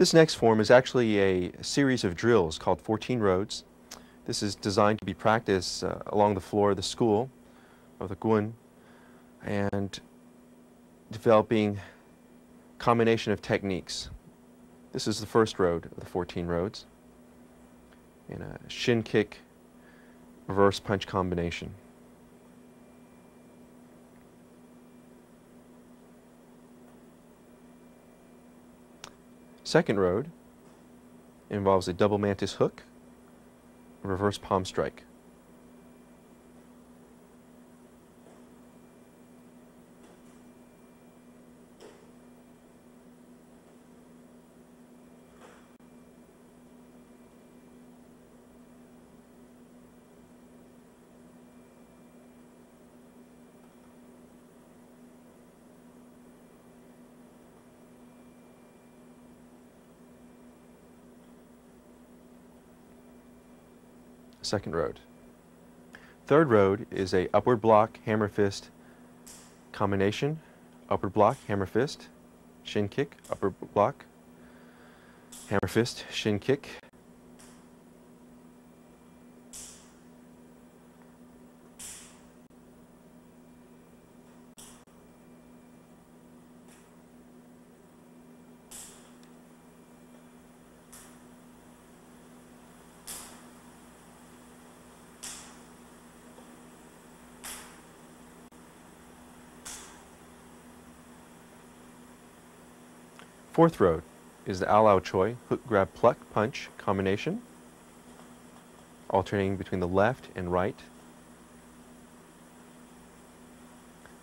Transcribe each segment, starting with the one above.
This next form is actually a series of drills called 14 Roads. This is designed to be practiced along the floor of the school, of the Guan, and developing combination of techniques. This is the first road of the 14 roads, in a shin kick, reverse punch combination. Second road involves a double mantis hook, reverse palm strike. Second road. Third road is a upward block, hammer fist combination. Upward block, hammer fist, shin kick, upward block, hammer fist, shin kick. Fourth road is the Ao Lao Choi hook grab pluck punch combination, alternating between the left and right.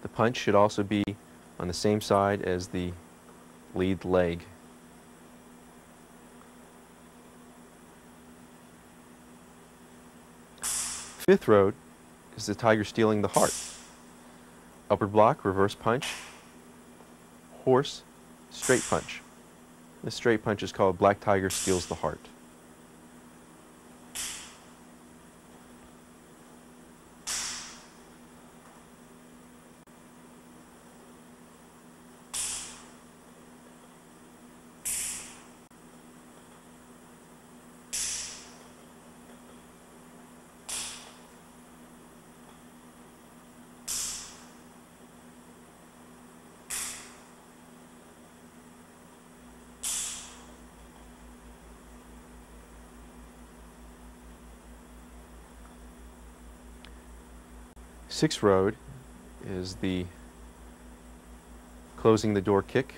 The punch should also be on the same side as the lead leg. Fifth road is the Tiger Stealing the Heart. Upper block, reverse punch, horse, straight punch. This straight punch is called Black Tiger Steals the Heart. Sixth road is the closing the door kick,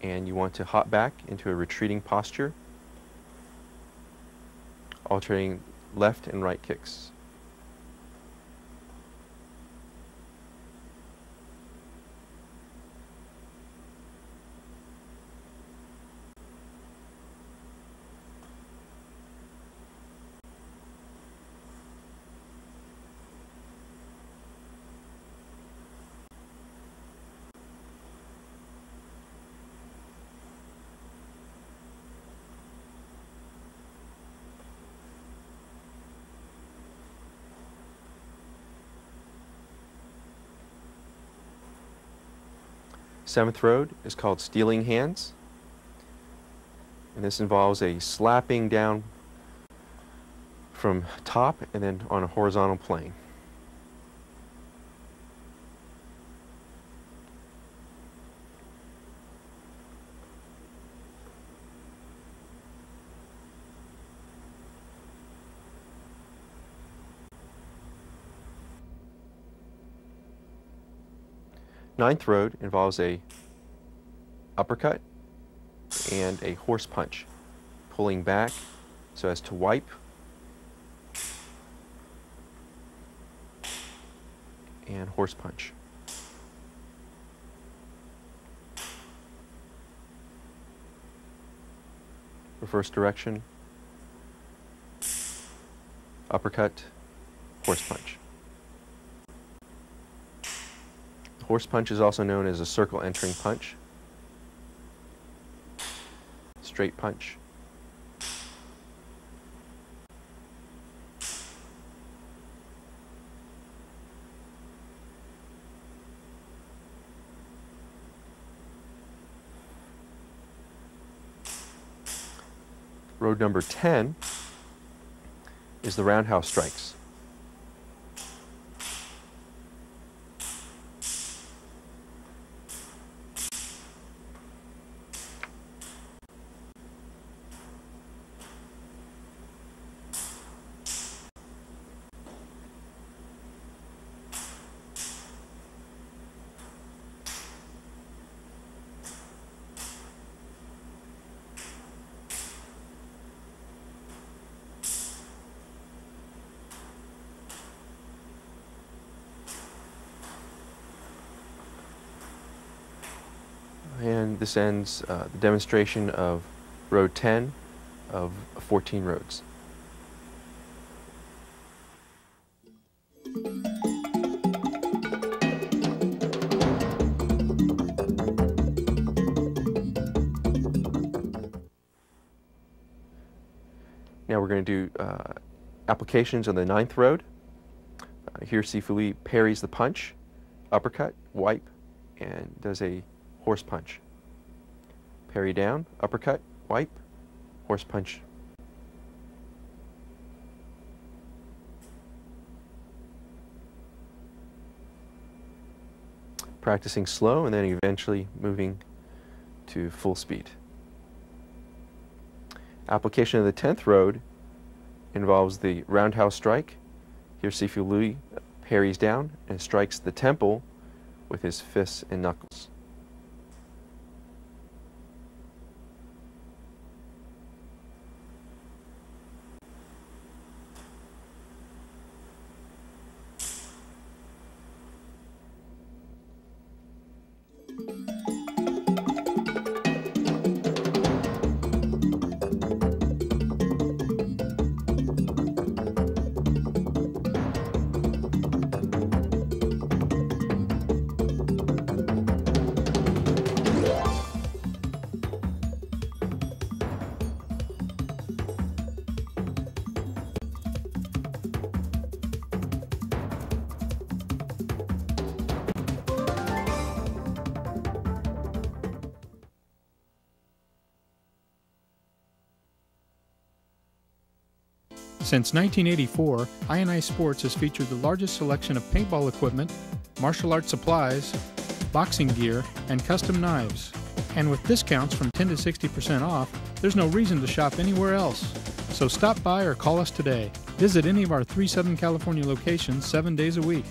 and you want to hop back into a retreating posture, alternating left and right kicks. Seventh road is called Stealing Hands, and this involves a slapping down from top and then on a horizontal plane. Ninth road involves a uppercut and a horse punch, pulling back so as to wipe, and horse punch. Reverse direction, uppercut, horse punch. Horse punch is also known as a circle entering punch, straight punch. Road number 10 is the roundhouse strikes. And this ends the demonstration of road 10 of 14 roads. Now we're going to do applications on the 9th road. Here Sifu Lee parries the punch, uppercut, wipe, and does a horse punch. Parry down, uppercut, wipe, horse punch. Practicing slow and then eventually moving to full speed. Application of the 10th road involves the roundhouse strike. Here Sifu Lui parries down and strikes the temple with his fists and knuckles. Since 1984, INI Sports has featured the largest selection of paintball equipment, martial arts supplies, boxing gear, and custom knives. And with discounts from 10 to 60% off, there's no reason to shop anywhere else. So stop by or call us today. Visit any of our three Southern California locations 7 days a week,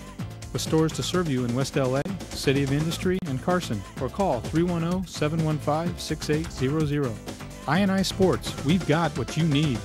with stores to serve you in West LA, City of Industry, and Carson, or call 310-715-6800. INI Sports, we've got what you need.